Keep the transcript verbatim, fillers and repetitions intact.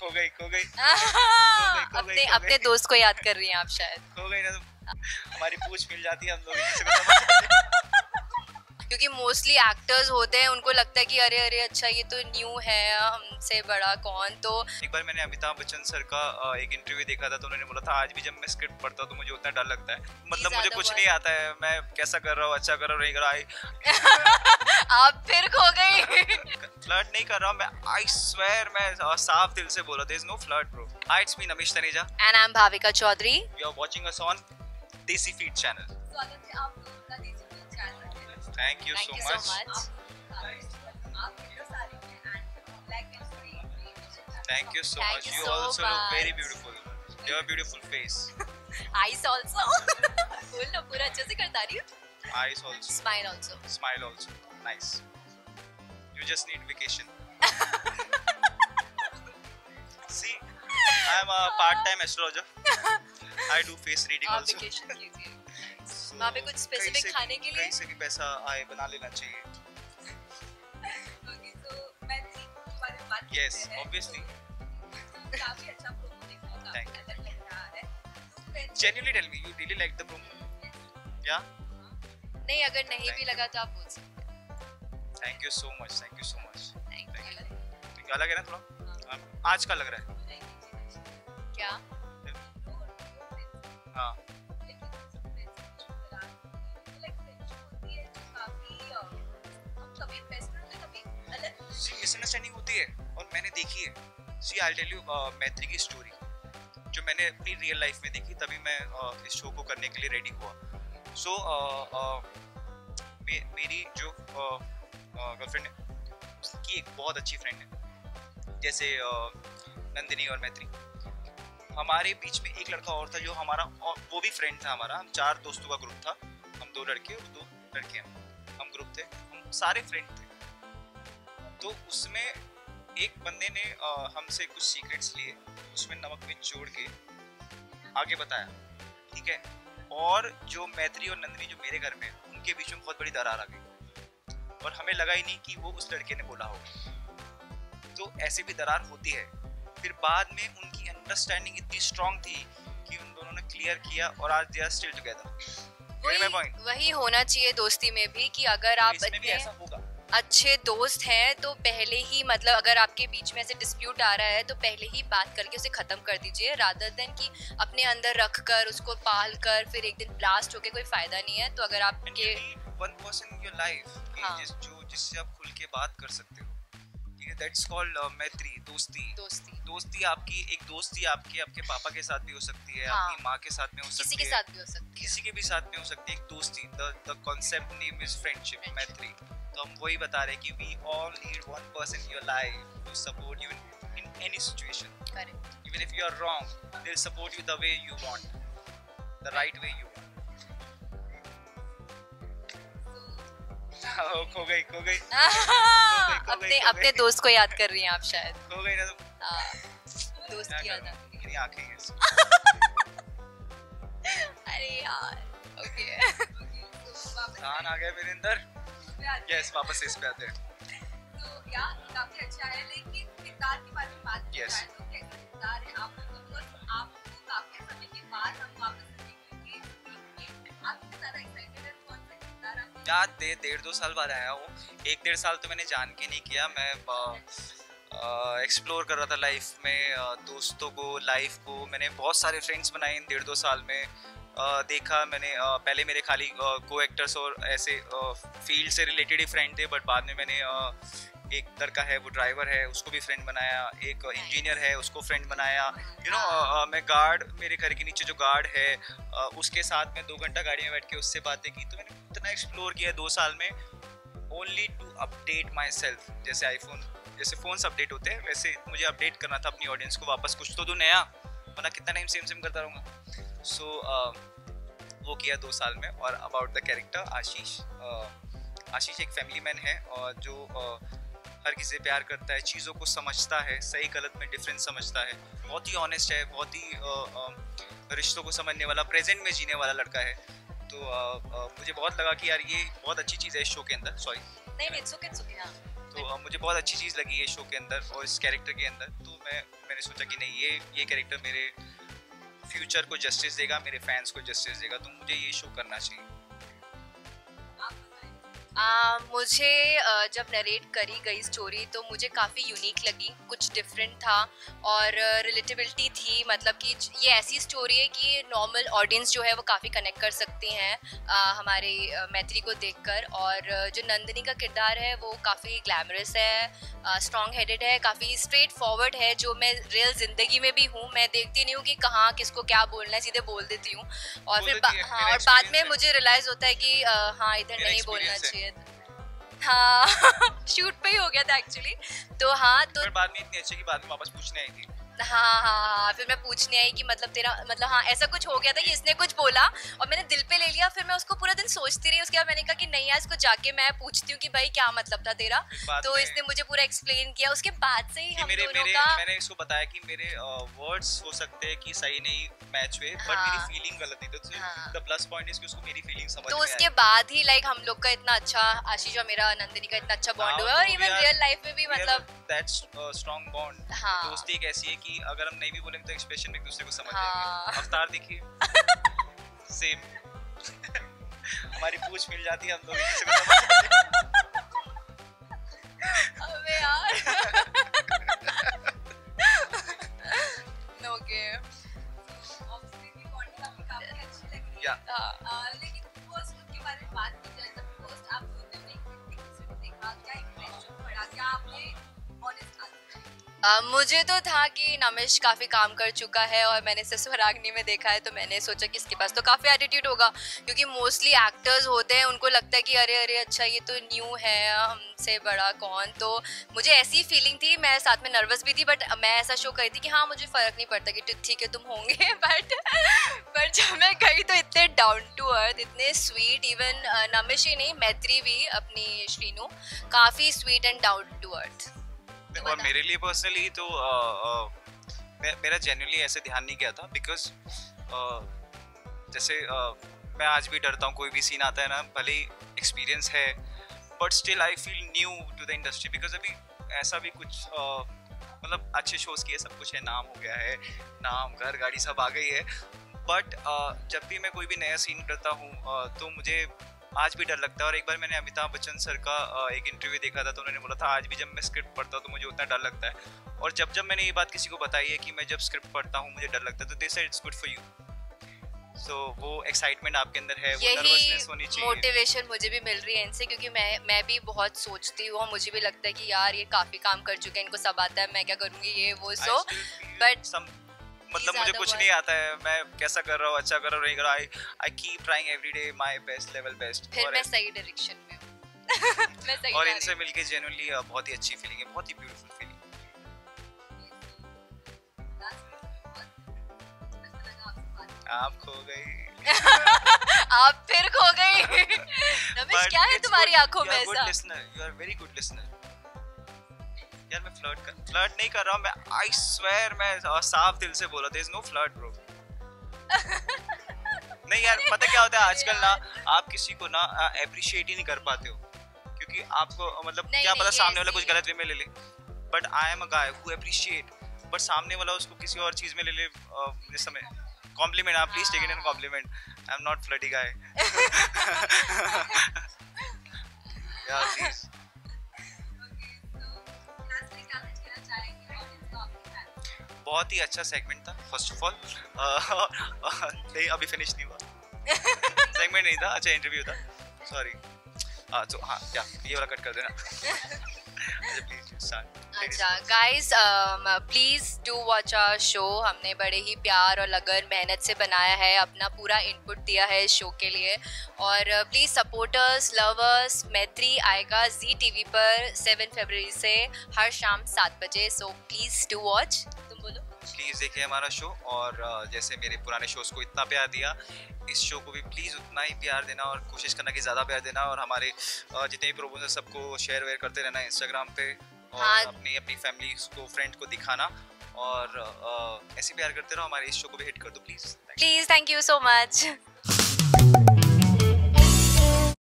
खो गई खो गई अपने अपने दोस्त को याद कर रही हैं आप शायद। खो गई ना तो हमारी पूछ मिल जाती है हम लोग क्योंकि मोस्टली एक्टर्स होते हैं उनको लगता है कि अरे अरे अच्छा ये तो न्यू है हमसे बड़ा कौन। तो एक बार मैंने अमिताभ बच्चन सर का एक इंटरव्यू देखा था तो उन्होंने बोला था आज भी जब मैं स्क्रिप्ट पढ़ता हूँ तो मुझे उतना डर लगता है, मतलब मुझे कुछ नहीं आता है, मैं कैसा कर रहा हूँ, अच्छा कर रहा हूँ, नहीं कर रहा। आप फिर खो गई। फ्लर्ट नहीं कर रहा हूँ मैं, आई स्वेयर मैं साफ दिल से बोला, there is no flirt bro. Hi it's me Namish Taneja and I am Bhavika Chaudhary, you are watching us on Desi feed channel. स्वागत है आप लोगों का Desi feed channel. Thank you so much. Thank you so much. You also look very beautiful. You have a beautiful face. Eyes also. बोल ना पूरा अच्छे से करता रही हूँ. Eyes also. Smile also. Smile also. Nice. You just need vacation. See, I am a part-time astrologer. I do face reading also. Vacation लीजिए. वहाँ पे कुछ स्पेसिफिक खाने के लिए से भी पैसा आए बना लेना चाहिए। ओके तो मैत्री के बारे में बात करते हैं। यस ऑब्वियसली काफी अच्छा प्रोमो देखने का अलग लग रहा है। Genuinely tell me you really like the promo या नहीं? अगर नहीं भी लगा तो आप बोल सकते हैं। Thank you so much thank you so much thank you. अलग है ना थोड़ा आज का लग रहा है क्या? हाँ मिसअंडरस्टैंडिंग होती है और मैंने देखी है। सी आई टेल यू मैत्री की स्टोरी जो मैंने अपनी रियल लाइफ में देखी तभी मैं uh, इस शो को करने के लिए रेडी हुआ। सो so, uh, uh, मे, मेरी जो गर्लफ्रेंड uh, uh, है उसकी एक बहुत अच्छी फ्रेंड है जैसे uh, नंदिनी और मैत्री। हमारे बीच में एक लड़का और था जो हमारा वो भी फ्रेंड था हमारा। हम चार दोस्तों का ग्रुप था, हम दो लड़के और दो लड़कियाँ हम ग्रुप थे, हम सारे फ्रेंड थे। तो उसमें एक बंदे ने हमसे कुछ सीक्रेट्स लिए, उसमें नमक में जोड़ के आगे बताया, ठीक है। और जो मैत्री और नंदिनी जो मेरे घर में उनके बीच में बहुत बड़ी दरार आ गई और हमें लगा ही नहीं कि वो उस लड़के ने बोला होगा। तो ऐसे भी दरार होती है। फिर बाद में उनकी अंडरस्टैंडिंग इतनी स्ट्रांग थी कि उन दोनों ने क्लियर किया और आज दे आर स्टिल टुगेदर। वही, वही होना चाहिए दोस्ती में भी कि अगर आप भी ऐसा होगा अच्छे दोस्त हैं तो पहले ही मतलब अगर आपके बीच में ऐसे डिस्प्यूट आ रहा है तो पहले ही बात करके उसे ख़त्म कर दीजिए रादर देन कि अपने अंदर रख कर उसको पाल कर फिर एक दिन ब्लास्ट होके कोई फायदा नहीं है। तो अगर आपके one person in your life जो जिससे आप खुल के बात कर सकते हो, ठीक है, दैट्स कॉल्ड मैत्री, दोस्ती। दोस्ती दोस्ती आपकी एक दोस्ती आपके आपके पापा के साथ भी हो सकती है, आपकी माँ के साथ में हो सकती है, किसी के साथ भी हो सकती है, किसी के भी साथ में हो सकती है। एक दोस्ती the concept name is friendship मैत्री। तो हम वही बता रहे हैं कि we all need one person in your life to support you in any situation. Correct. Even if you are wrong they will support you the way you want, the right way you want. खो गई खो गई अपने अपने दोस्त को याद कर रही हैं आप शायद। खो गई ना तो दोस्त की याद आती है। मेरी आंखें अरे यार ओके कान आ गए मेरे अंदर। यस वापस इस पे आते हैं। तो यार काफी अच्छा है लेकिन किरदार के बारे में बात कर रहे हैं तो कैसा किरदार है आप लोग? आपको काफी समय के बाद हम वापस देखेंगे कि आप कितना एक्साइटेड हैं कौन सा किरदार है? यार दे डेढ़ दो साल बाद आया हूँ। एक डेढ़ साल तो मैंने जान के नहीं किया, मैं एक्सप्लोर कर रहा था लाइफ में, दोस्तों को, लाइफ को। मैंने बहुत सारे फ्रेंड्स बनाए इन डेढ़ दो साल में। Uh, देखा मैंने uh, पहले मेरे खाली को एक्टर्स और ऐसे फील्ड uh, से रिलेटेड ही फ्रेंड थे, बट बाद में मैंने uh, एक लड़का है वो ड्राइवर है उसको भी फ्रेंड बनाया, एक इंजीनियर uh, है उसको फ्रेंड बनाया, यू नो। मैं गार्ड, मेरे घर के नीचे जो गार्ड है uh, उसके साथ मैं दो घंटा गाड़ी में बैठ के उससे बातें की। तो मैंने इतना एक्सप्लोर किया दो साल में only to update my self. जैसे आईफोन जैसे फ़ोन्स अपडेट होते हैं वैसे मुझे अपडेट करना था अपनी ऑडियंस को, वापस कुछ तो दो नया, वरना कितना टाइम सेम सेम करता रहूँगा। सो so, uh, वो किया दो साल में। और about the character Ashish, uh, Ashish एक फैमिली मैन है और जो uh, हर किसी से प्यार करता है, चीज़ों को समझता है, सही गलत में डिफरेंस समझता है, बहुत ही ऑनेस्ट है, बहुत ही uh, uh, रिश्तों को समझने वाला, प्रेजेंट में जीने वाला लड़का है। तो uh, uh, मुझे बहुत लगा कि यार ये बहुत अच्छी चीज़ है इस शो के अंदर। सॉरी नहीं नहीं तो मुझे बहुत अच्छी चीज़ लगी ये शो के अंदर और इस कैरेक्टर के अंदर। तो मैं मैंने सोचा कि नहीं, ये ये कैरेक्टर मेरे फ्यूचर को जस्टिस देगा, मेरे फैंस को जस्टिस देगा, तो मुझे ये शो करना चाहिए। आ, मुझे जब नरेट करी गई स्टोरी तो मुझे काफ़ी यूनिक लगी, कुछ डिफरेंट था और रिलेटेबिलिटी थी। मतलब कि ये ऐसी स्टोरी है कि नॉर्मल ऑडियंस जो है वो काफ़ी कनेक्ट कर सकती हैं हमारे मैत्री को देखकर। और जो नंदिनी का किरदार है वो काफ़ी ग्लैमरस है, स्ट्रॉन्ग हेडेड है, काफ़ी स्ट्रेट फॉरवर्ड है, जो मैं रियल ज़िंदगी में भी हूँ। मैं देखती नहीं हूँ कि कहाँ किसको क्या बोलना है, सीधे बोल देती हूँ। और फिर हाँ, और बाद में मुझे रियलाइज़ होता है कि हाँ इधर नहीं बोलना चाहिए। हाँ शूट पे ही हो गया था एक्चुअली। तो हाँ, तो बाद में इतनी अच्छी कि बाद में वापस पूछने आई थी। हाँ हाँ हाँ, फिर मैं पूछने आई कि मतलब तेरा मतलब हाँ ऐसा कुछ हो गया था कि इसने कुछ बोला और मैंने दिल पे ले लिया। फिर मैं उसको पूरा दिन सोचती रही। उसके बाद मैंने कहा कि नहीं यार, इसको जाके मैं पूछती हूँ कि भाई क्या मतलब था तेरा। तो इसने मुझे पूरा एक्सप्लेन किया। उसके बाद से ही हम मेरे, दोनों मेरे, का मैंने इसको बताया कि मेरे वर्ड्स हो सकते हैं कि सही नहीं मैच हुए, बट मेरी फीलिंग गलत नहीं थी। द प्लस पॉइंट इज कि उसको मेरी फीलिंग समझ में आई। तो उसके बाद ही लाइक हम लोग का इतना अच्छा, आशीष और मेरा नंदिनी का इतना अच्छा बॉन्ड हुआ। और इवन रियल लाइफ में भी मतलब दैट्स स्ट्रॉन्ग बॉन्ड। दोस्ती एक ऐसी है कि अगर हम नहीं भी बोलेंगे तो एक्सप्रेशन में दूसरे को समझ जाएंगे। अवतार देखिए सेम हमारी पूछ मिल जाती है, हम लोग एक दूसरे को समझ। अबे यार ओके, ऑब्वियसली भी कंटेंट आपकी काफी अच्छी लगी। हां, लेकिन पोस्ट के बारे में बात की जाए तो पोस्ट आप सुनते नहीं देखा, क्या इंप्रेशन पड़ा, क्या आपने ऑनेस्ट आंसर? Uh, मुझे तो था कि नमिश काफ़ी काम कर चुका है और मैंने ससुरराग्नि में देखा है, तो मैंने सोचा कि इसके पास तो काफ़ी एटीट्यूड होगा, क्योंकि मोस्टली एक्टर्स होते हैं उनको लगता है कि अरे अरे अच्छा ये तो न्यू है, हमसे बड़ा कौन। तो मुझे ऐसी फीलिंग थी, मैं साथ में नर्वस भी थी, बट मैं ऐसा शो कर रही थी कि हाँ मुझे फ़र्क नहीं पड़ता कि ठीक है तुम होंगे। बट बट जब मैं गई तो इतने डाउन टू अर्थ, इतने स्वीट, इवन नमिश ही नहीं मैत्री भी अपनी श्रीनू काफ़ी sweet and down to earth. और मेरे लिए पर्सनली तो आ, आ, मे, मेरा जेन्युइनली ऐसे ध्यान नहीं गया था, बिकॉज जैसे आ, मैं आज भी डरता हूँ कोई भी सीन आता है ना, भले ही एक्सपीरियंस है but still I feel new to the industry. Because अभी ऐसा भी कुछ मतलब अच्छे शोज़ किए, सब कुछ है, नाम हो गया है, नाम घर गाड़ी सब आ गई है, बट जब भी मैं कोई भी नया सीन करता हूँ तो मुझे आज भी डर लगता है। और एक बार मैंने अमिताभ बच्चन सर का एक इंटरव्यू देखा था, तो उन्होंने बोला था आज भी जब मैं स्क्रिप्ट पढ़ता हूँ तो मुझे उतना डर लगता है। और जब जब मैंने ये बात किसी को बताई है कि मैं जब स्क्रिप्ट पढ़ता हूँ मुझे डर लगता है, तो they said it's good for you. So वो एक्साइटमेंट आपके अंदर है, वो नर्वसनेस होनी चाहिए। मोटिवेशन मुझे भी मिल रही है इनसे, क्योंकि मैं मैं भी बहुत सोचती हूँ और मुझे भी लगता है कि यार ये काफ़ी काम कर चुके हैं, इनको सब आता है, मैं क्या करूँगी ये वो। सो बट मतलब मुझे कुछ नहीं आता है, मैं कैसा कर रहा हूँ, अच्छा कर रहा हूँ, नहीं कर रहा। I I keep trying every day my best level best. फिर मैं सही डायरेक्शन में मैं सही। और इनसे मिलके जेन्युइनली बहुत ही अच्छी फीलिंग है, बहुत ही ब्यूटीफुल फीलिंग। आप खो गई आप फिर खो गई रमेश, क्या है तुम्हारी आंखों में ऐसा? You are very good listener. यार मैं फ्लर्ट कर फ्लर्ट नहीं कर रहा हूँ, मैं आई स्वेयर मैं साफ दिल से बोल रहा हूँ, there is no flirt bro. नहीं यार, पता क्या होता है आजकल ना, आप किसी को ना अप्रिशिएट ही नहीं कर पाते हो, क्योंकि आपको मतलब क्या पता सामने वाला कुछ गलत वे में ले ले। But I am a guy who appreciate, but सामने वाला उसको किसी और चीज़ में ले ले। इस समय कॉम्प्लीमेंट आप please take it an compliment. I am not flirty guy यार प्लीज। बहुत ही अच्छा सेगमेंट था फर्स्ट ऑफ ऑल। नहीं अभी फिनिश नहीं हुआ सेगमेंट नहीं था, अच्छा इंटरव्यू था, सॉरी। हाँ तो हाँ क्या ये वाला कट कर देना अच्छा प्लीज। अच्छा guys please do watch our show. हमने बड़े ही प्यार और लगन मेहनत से बनाया है, अपना पूरा इनपुट दिया है इस शो के लिए। और प्लीज़ सपोर्टर्स, लवर्स, मैत्री आएगा जी टीवी पर सात फरवरी से हर शाम सात बजे। सो प्लीज़ डू वॉच, तुम बोलो प्लीज़ देखिए हमारा शो। और जैसे मेरे पुराने शोज़ को इतना प्यार दिया, इस शो को भी प्लीज़ उतना ही प्यार देना और कोशिश करना कि ज़्यादा प्यार देना। और हमारे जितने भी प्रोमोशन सबको शेयर वेयर करते रहना इंस्टाग्राम पे, और हाँ। अपनी अपनी फैमिली को, फ्रेंड को दिखाना, और ऐसे प्यार करते रहो। हमारे इस शो को भी हिट कर दो please please. Thank you so much.